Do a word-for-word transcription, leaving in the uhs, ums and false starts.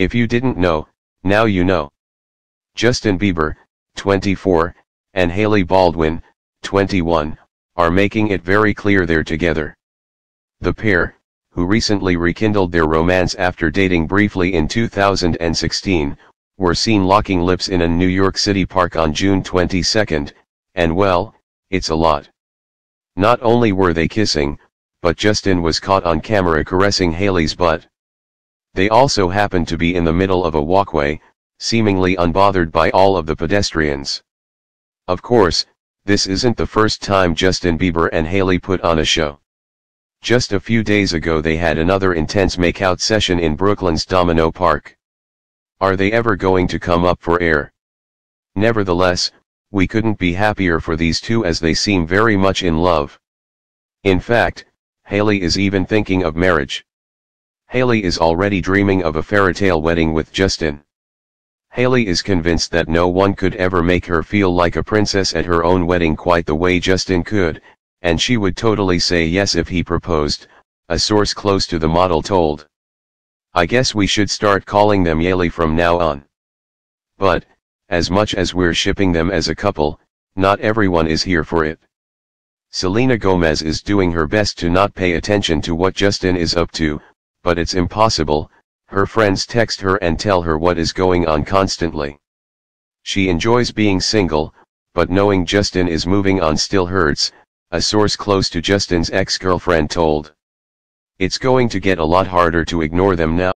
If you didn't know, now you know. Justin Bieber, twenty-four, and Hailey Baldwin, twenty-one, are making it very clear they're together. The pair, who recently rekindled their romance after dating briefly in two thousand sixteen, were seen locking lips in a New York City park on June twenty-second, and well, it's a lot. Not only were they kissing, but Justin was caught on camera caressing Hailey's butt. They also happened to be in the middle of a walkway, seemingly unbothered by all of the pedestrians. Of course, this isn't the first time Justin Bieber and Hailey put on a show. Just a few days ago they had another intense makeout session in Brooklyn's Domino Park. Are they ever going to come up for air? Nevertheless, we couldn't be happier for these two as they seem very much in love. In fact, Hailey is even thinking of marriage. Hailey is already dreaming of a fairytale wedding with Justin. Hailey is convinced that no one could ever make her feel like a princess at her own wedding quite the way Justin could, and she would totally say yes if he proposed, a source close to the model told. I guess we should start calling them Hailey from now on. But, as much as we're shipping them as a couple, not everyone is here for it. Selena Gomez is doing her best to not pay attention to what Justin is up to, but it's impossible. Her friends text her and tell her what is going on constantly. She enjoys being single, but knowing Justin is moving on still hurts, a source close to Justin's ex-girlfriend told. It's going to get a lot harder to ignore them now.